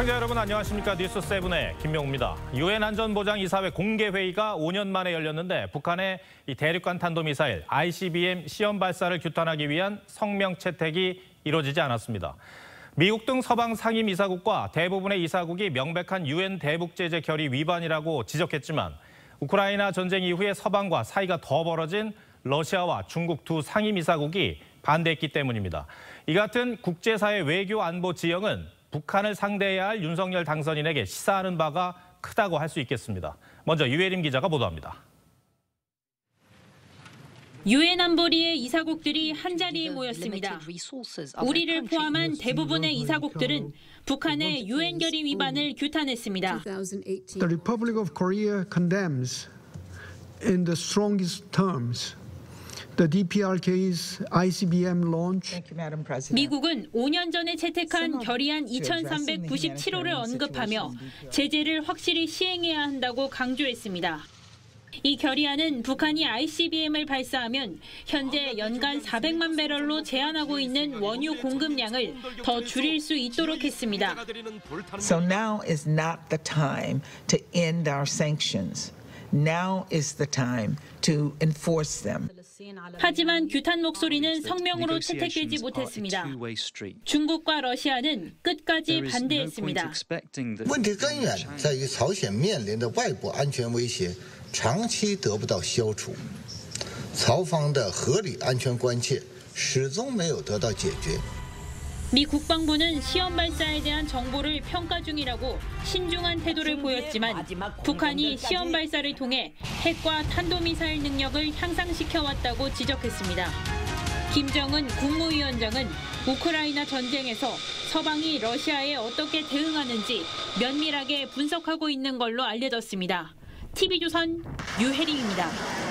시청자 여러분 안녕하십니까. 뉴스7의 김명우입니다. 유엔 안전보장이사회 공개회의가 5년 만에 열렸는데 북한의 대륙간 탄도미사일 ICBM 시험 발사를 규탄하기 위한 성명 채택이 이루어지지 않았습니다. 미국 등 서방 상임이사국과 대부분의 이사국이 명백한 유엔 대북제재 결의 위반이라고 지적했지만 우크라이나 전쟁 이후에 서방과 사이가 더 벌어진 러시아와 중국 두 상임이사국이 반대했기 때문입니다. 이 같은 국제사회 외교 안보 지형은 북한을 상대해야 할 윤석열 당선인에게 시사하는 바가 크다고 할 수 있겠습니다. 먼저 유혜림 기자가 보도합니다. 유엔 안보리의 이사국들이 한자리에 모였습니다. 우리를 포함한 대부분의 이사국들은 북한의 유엔 결의 위반을 규탄했습니다. The Republic of Korea condemns in the strongest terms the DPRK's ICBM launch. 미국은 5년 전에 채택한 결의안 2397호를 언급하며 제재를 확실히 시행해야 한다고 강조했습니다. 이 결의안은 북한이 ICBM을 발사하면 현재 연간 400만 배럴로 제한하고 있는 원유 공급량을 더 줄일 수 있도록 했습니다. So now is not the time to end our sanctions. Now is the time to enforce them. 하지만 규탄 목소리는 성명으로 채택되지 못했습니다. 중국과 러시아는 끝까지 반대했습니다. 미 국방부는 시험 발사에 대한 정보를 평가 중이라고 신중한 태도를 보였지만 북한이 시험 발사를 통해 핵과 탄도미사일 능력을 향상시켜 왔다고 지적했습니다. 김정은 국무위원장은 우크라이나 전쟁에서 서방이 러시아에 어떻게 대응하는지 면밀하게 분석하고 있는 걸로 알려졌습니다. TV조선 유혜림입니다.